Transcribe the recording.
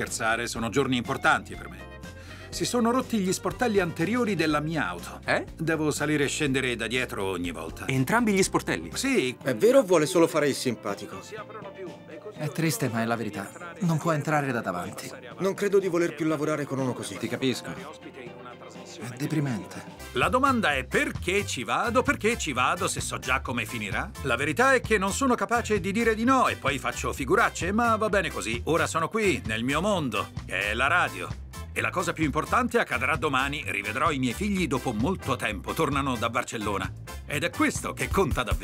Scherzare, sono giorni importanti per me. Si sono rotti gli sportelli anteriori della mia auto. Devo salire e scendere da dietro ogni volta. Entrambi gli sportelli? Sì. È vero o vuole solo fare il simpatico? Non si aprono più. È triste, ma è la verità. Non può entrare da davanti. Non credo di voler più lavorare con uno così. Ti capisco. È deprimente. La domanda è perché ci vado? Perché ci vado se so già come finirà? La verità è che non sono capace di dire di no e poi faccio figuracce, ma va bene così. Ora sono qui, nel mio mondo, che è la radio. E la cosa più importante accadrà domani. Rivedrò i miei figli dopo molto tempo. Tornano da Barcellona. Ed è questo che conta davvero.